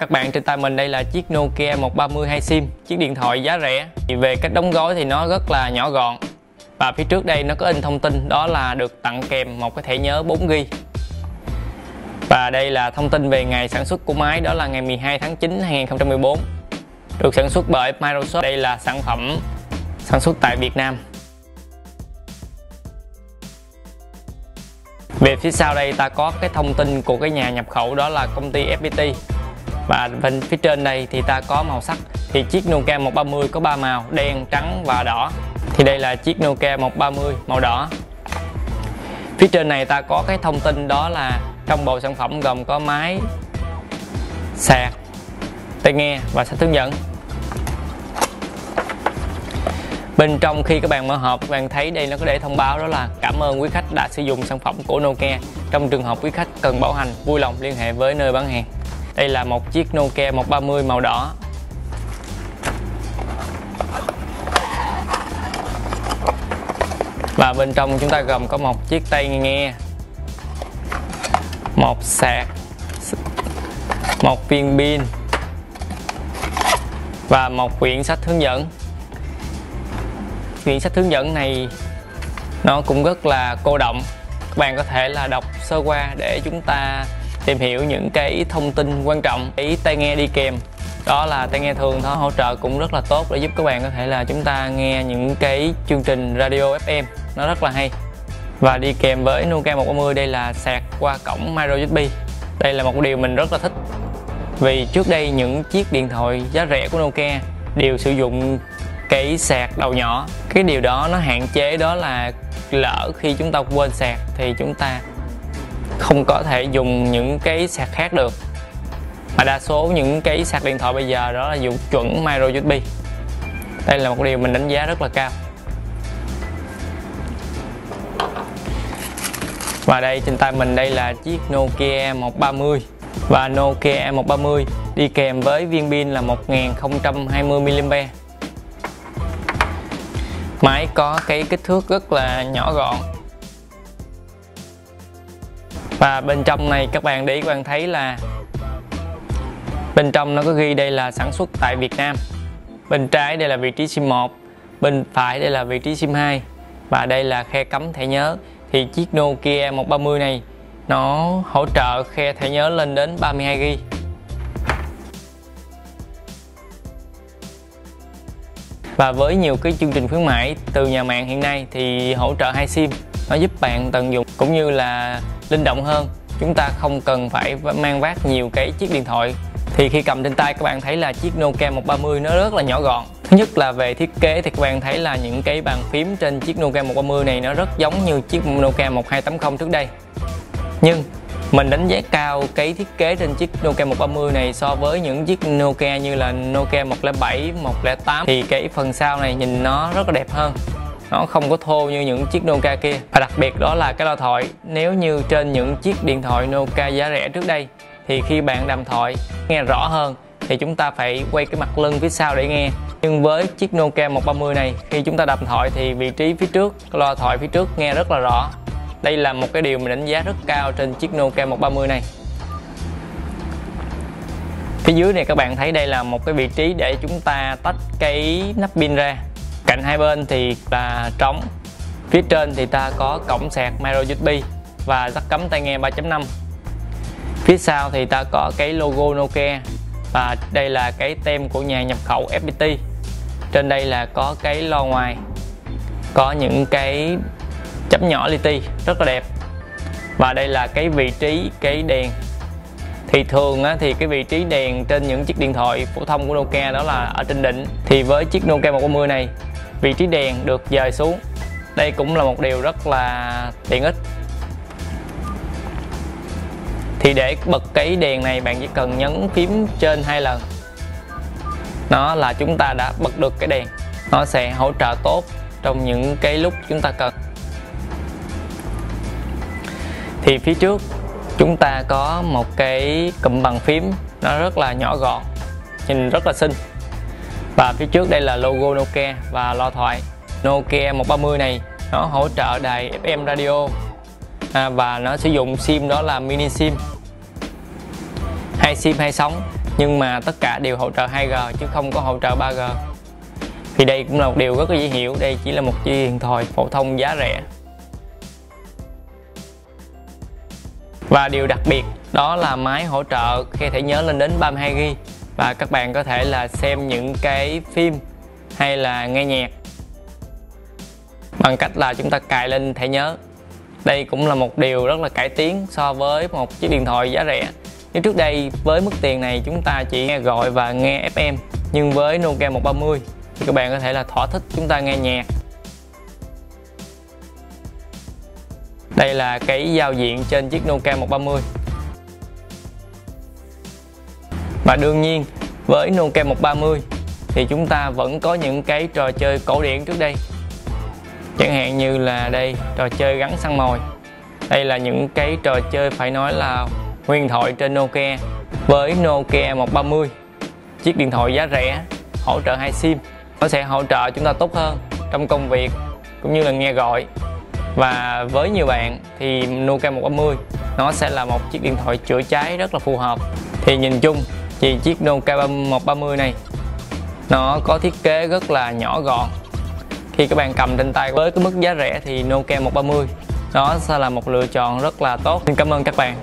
Các bạn, trên tay mình đây là chiếc Nokia 130 hay sim, chiếc điện thoại giá rẻ. Thì về cách đóng gói thì nó rất là nhỏ gọn. Và phía trước đây nó có in thông tin đó là được tặng kèm một cái thẻ nhớ 4GB. Và đây là thông tin về ngày sản xuất của máy, đó là ngày 12 tháng 9 2014. Được sản xuất bởi Microsoft. Đây là sản phẩm sản xuất tại Việt Nam. Về phía sau đây ta có cái thông tin của cái nhà nhập khẩu, đó là công ty FPT. Và bên phía trên đây thì ta có màu sắc. Thì chiếc Nokia 130 có 3 màu: đen, trắng và đỏ. Thì đây là chiếc Nokia 130 màu đỏ. Phía trên này ta có cái thông tin đó là trong bộ sản phẩm gồm có máy, sạc, tai nghe và sách hướng dẫn. Bên trong khi các bạn mở hộp, các bạn thấy đây nó có để thông báo đó là cảm ơn quý khách đã sử dụng sản phẩm của Nokia. Trong trường hợp quý khách cần bảo hành, vui lòng liên hệ với nơi bán hàng. Đây là một chiếc Nokia 130 màu đỏ. Và bên trong chúng ta gồm có một chiếc tai nghe, một sạc, một viên pin và một quyển sách hướng dẫn. Quyển sách hướng dẫn này nó cũng rất là cô động. Các bạn có thể là đọc sơ qua để chúng ta tìm hiểu những cái thông tin quan trọng. Cái tai nghe đi kèm đó là tai nghe thường thôi, hỗ trợ cũng rất là tốt để giúp các bạn có thể là chúng ta nghe những cái chương trình radio FM, nó rất là hay. Và đi kèm với Nokia 130 đây là sạc qua cổng micro USB. Đây là một điều mình rất là thích, vì trước đây những chiếc điện thoại giá rẻ của Nokia đều sử dụng cái sạc đầu nhỏ. Cái điều đó nó hạn chế đó là lỡ khi chúng ta quên sạc thì chúng ta không có thể dùng những cái sạc khác được. Mà đa số những cái sạc điện thoại bây giờ đó là dùng chuẩn micro USB. Đây là một điều mình đánh giá rất là cao. Và đây trên tay mình đây là chiếc Nokia 130. Và Nokia 130 đi kèm với viên pin là 1020mAh. Máy có cái kích thước rất là nhỏ gọn. Và bên trong này các bạn để ý, các bạn thấy là bên trong nó có ghi đây là sản xuất tại Việt Nam. Bên trái đây là vị trí SIM 1, bên phải đây là vị trí SIM 2 và đây là khe cắm thẻ nhớ. Thì chiếc Nokia 130 này nó hỗ trợ khe thẻ nhớ lên đến 32GB. Và với nhiều cái chương trình khuyến mãi từ nhà mạng hiện nay thì hỗ trợ hai SIM, nó giúp bạn tận dụng cũng như là linh động hơn. Chúng ta không cần phải mang vác nhiều cái chiếc điện thoại. Thì khi cầm trên tay các bạn thấy là chiếc Nokia 130 nó rất là nhỏ gọn. Thứ nhất là về thiết kế thì các bạn thấy là những cái bàn phím trên chiếc Nokia 130 này nó rất giống như chiếc Nokia 1280 trước đây. Nhưng mình đánh giá cao cái thiết kế trên chiếc Nokia 130 này so với những chiếc Nokia như là Nokia 107, 108. Thì cái phần sau này nhìn nó rất là đẹp hơn, nó không có thô như những chiếc Nokia kia. Và đặc biệt đó là cái loa thoại. Nếu như trên những chiếc điện thoại Nokia giá rẻ trước đây thì khi bạn đàm thoại nghe rõ hơn thì chúng ta phải quay cái mặt lưng phía sau để nghe. Nhưng với chiếc Nokia 130 này, khi chúng ta đàm thoại thì vị trí phía trước, loa thoại phía trước nghe rất là rõ. Đây là một cái điều mình đánh giá rất cao trên chiếc Nokia 130 này. Phía dưới này các bạn thấy đây là một cái vị trí để chúng ta tách cái nắp pin ra. Cạnh hai bên thì là trống. Phía trên thì ta có cổng sạc micro USB và jack cắm tai nghe 3.5. Phía sau thì ta có cái logo Nokia. Và đây là cái tem của nhà nhập khẩu FPT. Trên đây là có cái loa ngoài, có những cái chấm nhỏ li ti rất là đẹp. Và đây là cái vị trí cái đèn. Thì thường á, thì cái vị trí đèn trên những chiếc điện thoại phổ thông của Nokia đó là ở trên đỉnh. Thì với chiếc Nokia 130 này, vị trí đèn được dời xuống. Đây cũng là một điều rất là tiện ích. Thì để bật cái đèn này bạn chỉ cần nhấn phím trên 2 lần. Nó là chúng ta đã bật được cái đèn. Nó sẽ hỗ trợ tốt trong những cái lúc chúng ta cần. Thì phía trước chúng ta có một cái cụm bàn phím, nó rất là nhỏ gọn, nhìn rất là xinh. Và phía trước đây là logo Nokia và loa thoại. Nokia 130 này nó hỗ trợ đài FM radio và nó sử dụng sim đó là mini sim, 2 sim 2 sóng. nhưng mà tất cả đều hỗ trợ 2G chứ không có hỗ trợ 3G. Thì đây cũng là một điều rất là dễ hiểu, đây chỉ là một chiếc điện thoại phổ thông giá rẻ. Và điều đặc biệt đó là máy hỗ trợ khe thẻ nhớ lên đến 32GB, và các bạn có thể là xem những cái phim hay là nghe nhạc bằng cách là chúng ta cài lên thẻ nhớ. Đây cũng là một điều rất là cải tiến so với một chiếc điện thoại giá rẻ. Như trước đây với mức tiền này chúng ta chỉ nghe gọi và nghe FM, nhưng với Nokia 130 thì các bạn có thể là thỏa thích chúng ta nghe nhạc. Đây là cái giao diện trên chiếc Nokia 130. Và đương nhiên với Nokia 130 thì chúng ta vẫn có những cái trò chơi cổ điển trước đây, chẳng hạn như là đây, trò chơi gắn săn mồi. Đây là những cái trò chơi phải nói là huyền thoại trên Nokia. Với Nokia 130, chiếc điện thoại giá rẻ hỗ trợ 2 SIM, nó sẽ hỗ trợ chúng ta tốt hơn trong công việc cũng như là nghe gọi. Và với nhiều bạn thì Nokia 130 nó sẽ là một chiếc điện thoại chữa cháy rất là phù hợp. Thì nhìn chung thì chiếc Nokia 130 này nó có thiết kế rất là nhỏ gọn. Khi các bạn cầm trên tay với cái mức giá rẻ thì Nokia 130 nó sẽ là một lựa chọn rất là tốt. Xin cảm ơn các bạn.